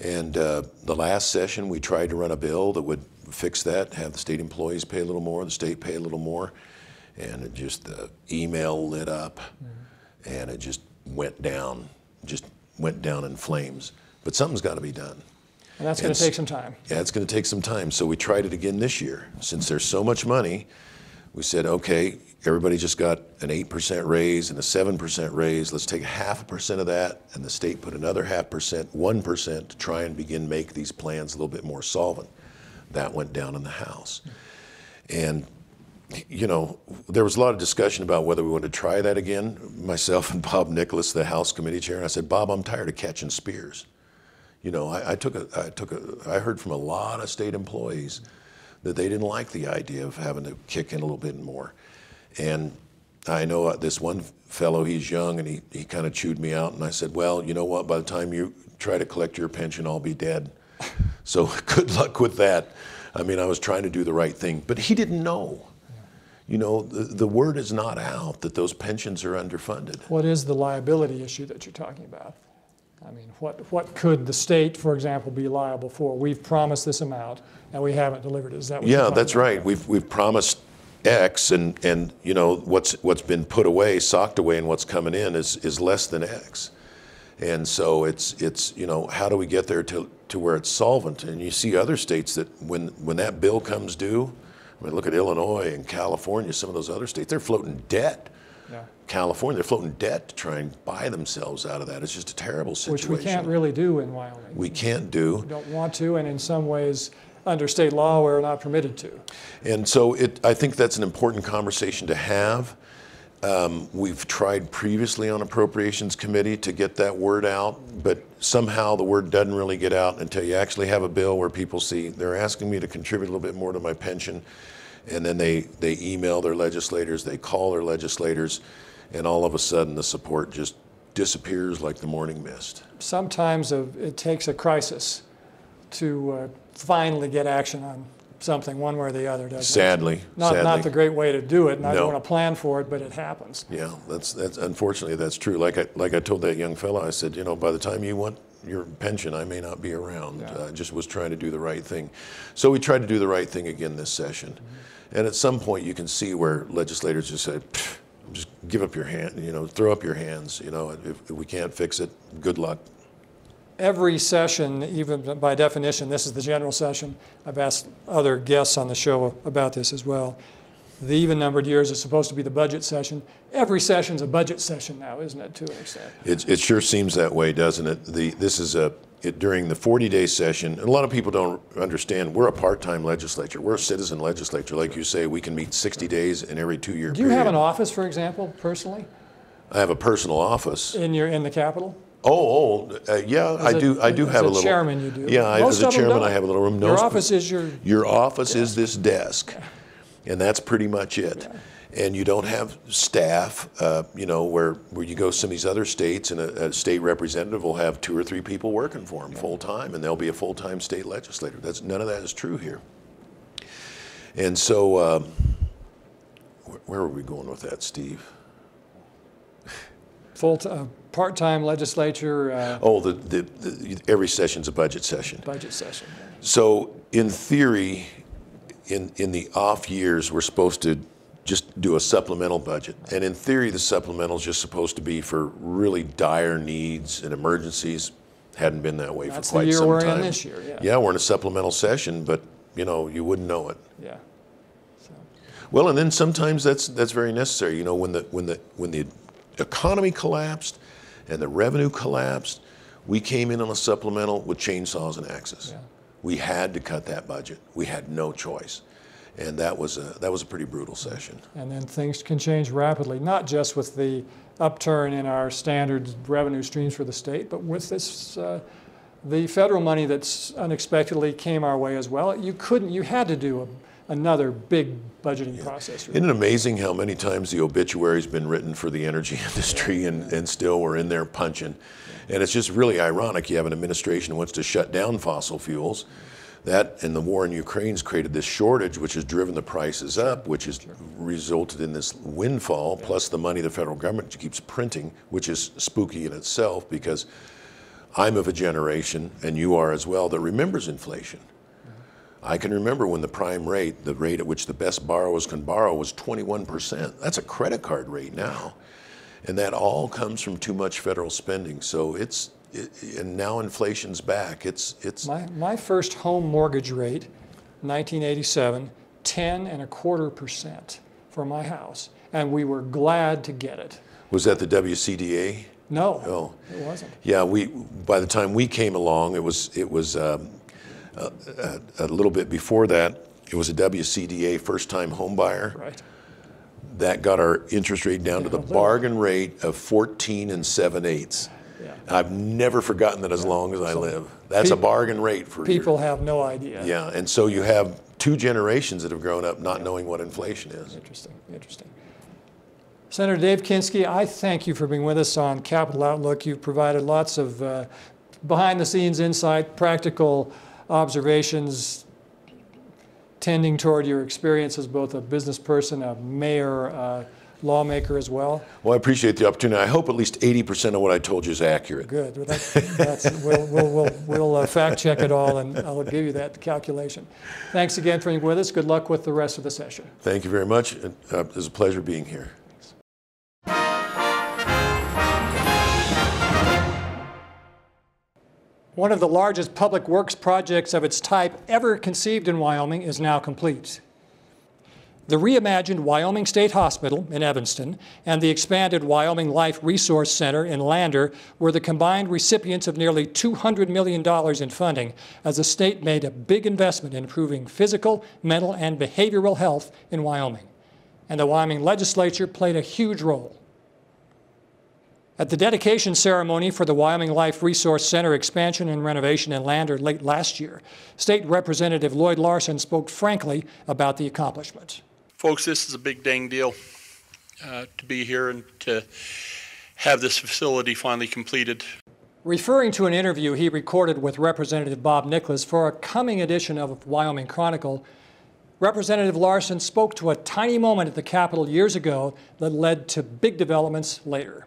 And uh, the last session, we tried to run a bill that would fix that, have the state employees pay a little more, the state pay a little more, and it just, the email lit up, mm-hmm. and it just went down, just went down in flames. But something's got to be done. And that's going to take some time. Yeah, it's going to take some time. So we tried it again this year. Since there's so much money, we said, okay, everybody just got an eight percent raise and a seven percent raise. Let's take half a percent of that, and the state put another half percent, one percent, to try and begin make these plans a little bit more solvent. That went down in the House. And, you know, there was a lot of discussion about whether we wanted to try that again. Myself and Bob Nicholas, the House committee chair, and I said, Bob, I'm tired of catching spears. You know, I, I took a, I took a, I heard from a lot of state employees that they didn't like the idea of having to kick in a little bit more. And I know this one fellow, he's young, and he, he kind of chewed me out, and I said, well, you know what, by the time you try to collect your pension, I'll be dead. So good luck with that. I mean, I was trying to do the right thing, but he didn't know. You know, the, the word is not out that those pensions are underfunded. What is the liability issue that you're talking about? I mean, what, what could the state, for example, be liable for? We've promised this amount, and we haven't delivered it. Is that what you're talking about? Yeah, that's right. We've, we've promised X, and, and you know, what's, what's been put away, socked away, and what's coming in is, is less than X. And so it's, it's, you know, how do we get there to, to where it's solvent? And you see other states that when, when that bill comes due, I mean, look at Illinois and California, some of those other states, they're floating debt. Yeah. California, they're floating debt to try and buy themselves out of that. It's just a terrible situation. Which we can't really do in Wyoming. We can't do. We don't want to, and in some ways, under state law, we're not permitted to. And so it, I think that's an important conversation to have. Um, we've tried previously on Appropriations Committee to get that word out, but somehow the word doesn't really get out until you actually have a bill where people see, they're asking me to contribute a little bit more to my pension. And then they, they email their legislators, they call their legislators, and all of a sudden the support just disappears like the morning mist. Sometimes it takes a crisis to uh, finally get action on something one way or the other, doesn't sadly, it? Not, sadly. Not the great way to do it, and no. I don't want to plan for it, but it happens. Yeah, that's, that's, unfortunately that's true. Like I, like I told that young fellow, I said, you know, by the time you want your pension, I may not be around. Yeah. I just was trying to do the right thing. So we tried to do the right thing again this session. Mm-hmm. And at some point you can see where legislators just say, just give up your hand, you know, throw up your hands, you know, if, if we can't fix it, good luck. Every session, even by definition, this is the general session. I've asked other guests on the show about this as well. The even-numbered years is supposed to be the budget session. Every session's a budget session now, isn't it, to an extent? It, it sure seems that way, doesn't it? The, this is a, it, during the forty-day session, and a lot of people don't understand, we're a part-time legislature. We're a citizen legislature. Like you say, we can meet sixty days in every two-year period. Do you have an office, for example, personally? I have a personal office. In, your, in the Capitol? Oh, oh uh, yeah, as I a, do. I do as have a, a little. Chairman, you do. Yeah, I, as a chairman, I have a little room. No, your office is your. Your office desk. Is this desk, yeah. And that's pretty much it. Yeah. And you don't have staff. Uh, you know, where where you go, some of these other states, and a, a state representative will have two or three people working for him yeah. full time, and they'll be a full time state legislator. That's none of that is true here. And so, um, where, where are we going with that, Steve? Full uh, part-time legislature. Uh, oh, the, the, the every session's a budget session. Budget session. So in theory, in in the off years, we're supposed to just do a supplemental budget, and in theory, the supplemental is just supposed to be for really dire needs and emergencies. Hadn't been that way That's for quite the year some we're time. In this year, yeah. Yeah, we're in a supplemental session, but you know, you wouldn't know it. Yeah. So. Well, and then sometimes that's that's very necessary. You know, when the when the when the economy collapsed and the revenue collapsed, we came in on a supplemental with chainsaws and axes. Yeah. We had to cut that budget. We had no choice. And that was a that was a pretty brutal session. And then things can change rapidly, not just with the upturn in our standard revenue streams for the state, but with this uh, the federal money that's unexpectedly came our way as well. You couldn't, you had to do a another big budgeting yeah. process. Really. Isn't it amazing how many times the obituary's been written for the energy industry yeah. and, and still we're in there punching. Yeah. And it's just really ironic. You have an administration who wants to shut down fossil fuels. That and the war in Ukraine has created this shortage, which has driven the prices up, which has resulted in this windfall, plus the money the federal government keeps printing, which is spooky in itself, because I'm of a generation, and you are as well, that remembers inflation. I can remember when the prime rate, the rate at which the best borrowers can borrow, was twenty-one percent. That's a credit card rate now. And that all comes from too much federal spending. So it's It, and now inflation's back. It's it's my my first home mortgage rate, nineteen eighty-seven, ten and a quarter percent for my house, and we were glad to get it. Was that the W C D A? No, no, it wasn't. Yeah, we by the time we came along, it was it was um, a, a, a little bit before that. It was a W C D A first-time home buyer. Right. That got our interest rate down yeah, to the bargain rate of fourteen and seven-eighths. Yeah. I've never forgotten that as long as I so live. That's people, a bargain rate for people your, have no idea. Yeah, and so you have two generations that have grown up not yeah. knowing what inflation is. Interesting, interesting. Senator Dave Kinskey, I thank you for being with us on Capitol Outlook. You've provided lots of uh, behind-the-scenes insight, practical observations tending toward your experience as both a business person, a mayor, uh, lawmaker as well. Well, I appreciate the opportunity. I hope at least eighty percent of what I told you is accurate. Good. Well, that's, that's, we'll we'll, we'll, we'll uh, fact check it all, and I'll give you that calculation. Thanks again for being with us. Good luck with the rest of the session. Thank you very much. It uh, was a pleasure being here. One of the largest public works projects of its type ever conceived in Wyoming is now complete. The reimagined Wyoming State Hospital in Evanston and the expanded Wyoming Life Resource Center in Lander were the combined recipients of nearly two hundred million dollars in funding as the state made a big investment in improving physical, mental, and behavioral health in Wyoming. And the Wyoming legislature played a huge role. At the dedication ceremony for the Wyoming Life Resource Center expansion and renovation in Lander late last year, State Representative Lloyd Larson spoke frankly about the accomplishment. Folks, this is a big dang deal uh, to be here and to have this facility finally completed. Referring to an interview he recorded with Representative Bob Nicholas for a coming edition of Wyoming Chronicle, Representative Larson spoke to a tiny moment at the Capitol years ago that led to big developments later.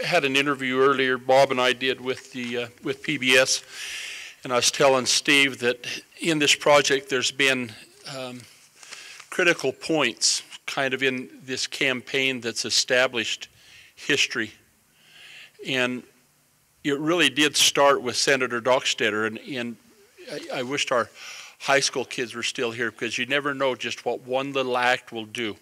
I had an interview earlier, Bob and I did, with, the, uh, with P B S, and I was telling Steve that in this project there's been um, critical points kind of in this campaign that's established history. And it really did start with Senator Dockstetter, and, and I, I wished our high school kids were still here, because you never know just what one little act will do.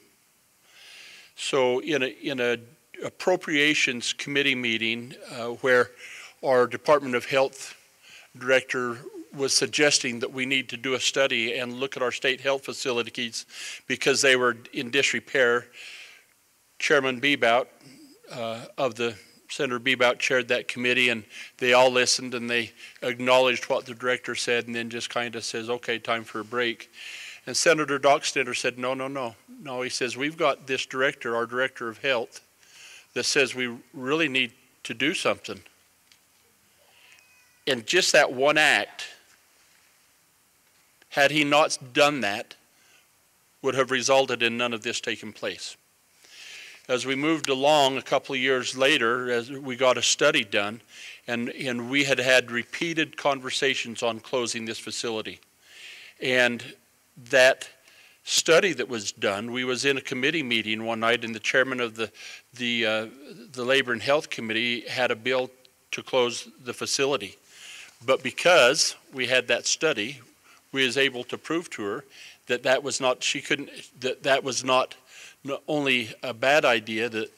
So in a, in a appropriations committee meeting uh, where our Department of Health director was suggesting that we need to do a study and look at our state health facilities because they were in disrepair. Chairman Bebout uh, of the, Senator Bebout chaired that committee, and they all listened and they acknowledged what the director said, and then just kind of says, okay, time for a break. And Senator Dockstetter said, no, no, no, no. He says, we've got this director, our director of health, that says we really need to do something. And just that one act, had he not done that, would have resulted in none of this taking place. As we moved along a couple of years later, as we got a study done, and, and we had had repeated conversations on closing this facility. And that study that was done, we was in a committee meeting one night, and the chairman of the, the, uh, the Labor and Health Committee had a bill to close the facility. But because we had that study, we was able to prove to her that that was not, she couldn't, that that was not, not only a bad idea, that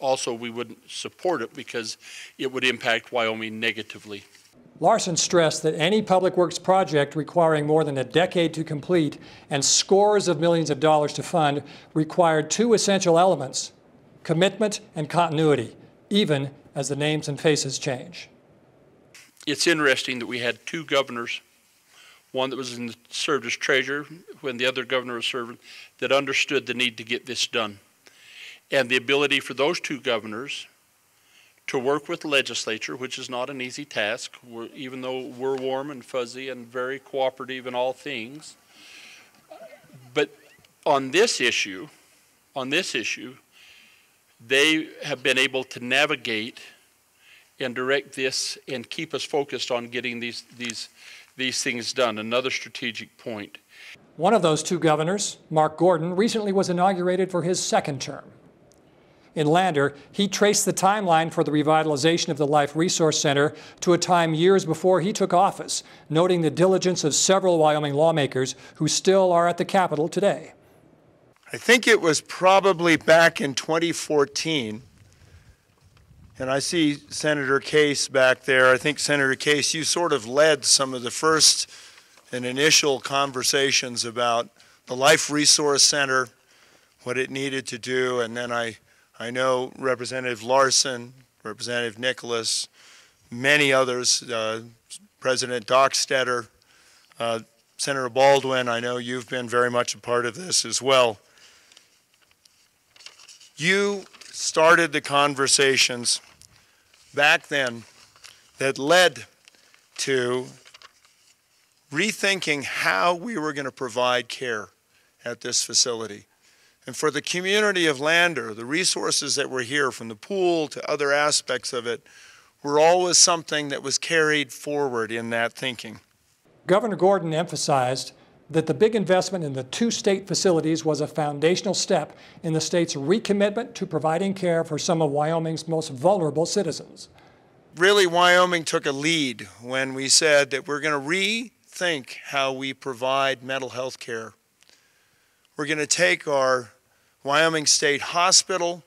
also we wouldn't support it because it would impact Wyoming negatively. Larson stressed that any public works project requiring more than a decade to complete and scores of millions of dollars to fund required two essential elements, commitment and continuity, even as the names and faces change. It's interesting that we had two governors, one that was in the, served as treasurer when the other governor was serving, that understood the need to get this done. And the ability for those two governors to work with the legislature, which is not an easy task, we're, even though we're warm and fuzzy and very cooperative in all things. But on this issue, on this issue, they have been able to navigate and direct this and keep us focused on getting these, these, these things done. Another strategic point. One of those two governors, Mark Gordon, recently was inaugurated for his second term. In Lander, he traced the timeline for the revitalization of the Life Resource Center to a time years before he took office, noting the diligence of several Wyoming lawmakers who still are at the Capitol today. I think it was probably back in twenty fourteen, and I see Senator Case back there. I think, Senator Case, you sort of led some of the first and initial conversations about the Life Resource Center, what it needed to do, and then I I know Representative Larson, Representative Nicholas, many others, uh, President Dockstetter, uh, Senator Baldwin, I know you've been very much a part of this as well. You started the conversations back then that led to rethinking how we were going to provide care at this facility. And for the community of Lander, the resources that were here, from the pool to other aspects of it, were always something that was carried forward in that thinking. Governor Gordon emphasized that the big investment in the two state facilities was a foundational step in the state's recommitment to providing care for some of Wyoming's most vulnerable citizens. Really, Wyoming took a lead when we said that we're going to rethink how we provide mental health care. We're going to take our Wyoming State Hospital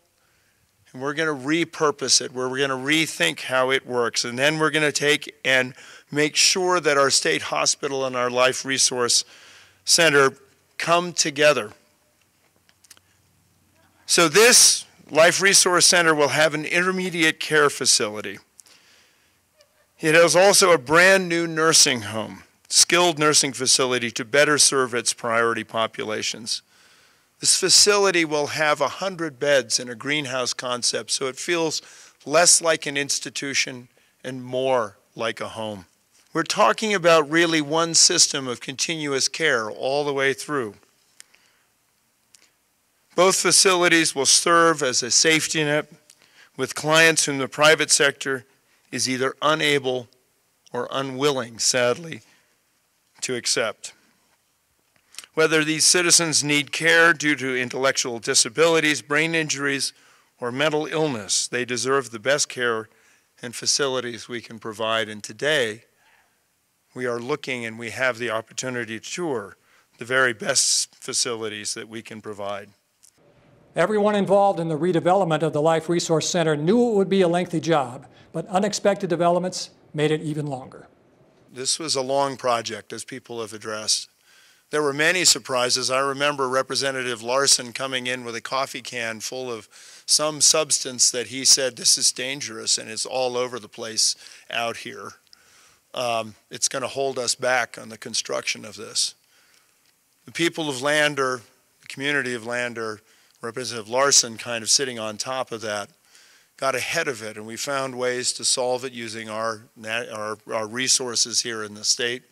and we're going to repurpose it, where we're going to rethink how it works. And then we're going to take and make sure that our state hospital and our Life Resource Center come together. So this Life Resource Center will have an intermediate care facility. It has also a brand new nursing home, skilled nursing facility to better serve its priority populations. This facility will have one hundred beds in a greenhouse concept, so it feels less like an institution and more like a home. We're talking about really one system of continuous care all the way through. Both facilities will serve as a safety net with clients whom the private sector is either unable or unwilling, sadly, to accept. Whether these citizens need care due to intellectual disabilities, brain injuries, or mental illness, they deserve the best care and facilities we can provide. And today, we are looking and we have the opportunity to tour the very best facilities that we can provide. Everyone involved in the redevelopment of the Life Resource Center knew it would be a lengthy job, but unexpected developments made it even longer. This was a long project, as people have addressed. There were many surprises. I remember Representative Larson coming in with a coffee can full of some substance that he said, this is dangerous and it's all over the place out here. Um, it's going to hold us back on the construction of this. The people of Lander, the community of Lander, Representative Larson kind of sitting on top of that, got ahead of it, and we found ways to solve it using our, our, our resources here in the state.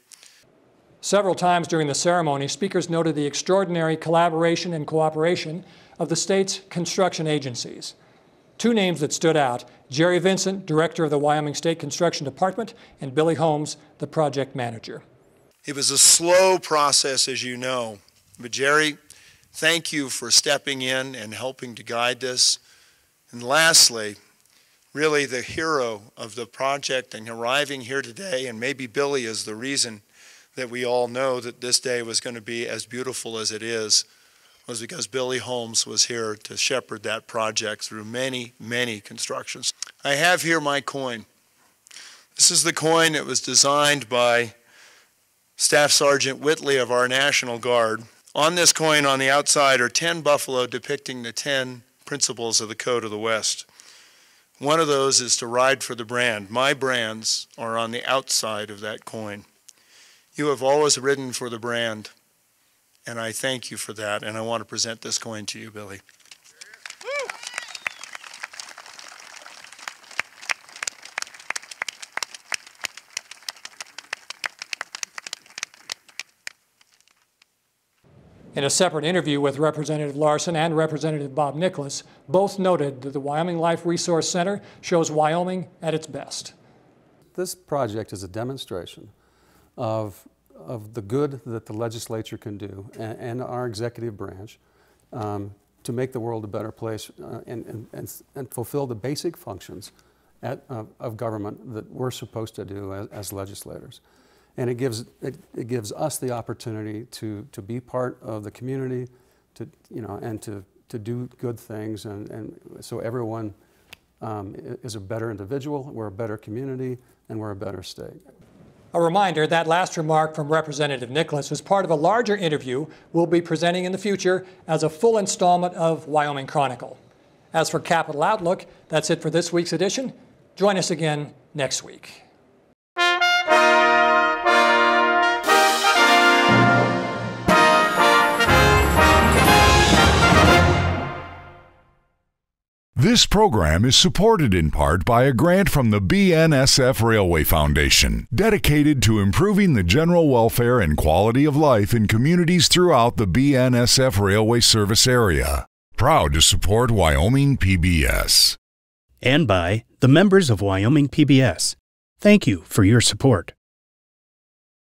Several times during the ceremony, speakers noted the extraordinary collaboration and cooperation of the state's construction agencies. Two names that stood out, Jerry Vincent, director of the Wyoming State Construction Department, and Billy Holmes, the project manager. It was a slow process, as you know, but Jerry, thank you for stepping in and helping to guide this. And lastly, really the hero of the project and arriving here today, and maybe Billy is the reason that we all know that this day was going to be as beautiful as it is, was because Billy Holmes was here to shepherd that project through many, many constructions. I have here my coin. This is the coin that was designed by Staff Sergeant Whitley of our National Guard. On this coin on the outside are ten buffalo depicting the ten principles of the Code of the West. One of those is to ride for the brand. My brands are on the outside of that coin. You have always ridden for the brand, and I thank you for that, and I want to present this coin to you, Billy. In a separate interview with Representative Larson and Representative Bob Nicholas, both noted that the Wyoming Life Resource Center shows Wyoming at its best. This project is a demonstration of, of the good that the legislature can do and, and our executive branch um, to make the world a better place uh, and, and, and, and fulfill the basic functions at, uh, of government that we're supposed to do as, as legislators. And it gives, it, it gives us the opportunity to, to be part of the community, to, you know, and to, to do good things. And, and so everyone um, is a better individual, we're a better community, and we're a better state. A reminder, that last remark from Representative Nicholas was part of a larger interview we'll be presenting in the future as a full installment of Wyoming Chronicle. As for Capitol Outlook, that's it for this week's edition. Join us again next week. This program is supported in part by a grant from the B N S F Railway Foundation, dedicated to improving the general welfare and quality of life in communities throughout the B N S F Railway service area. Proud to support Wyoming P B S. And by the members of Wyoming P B S. Thank you for your support.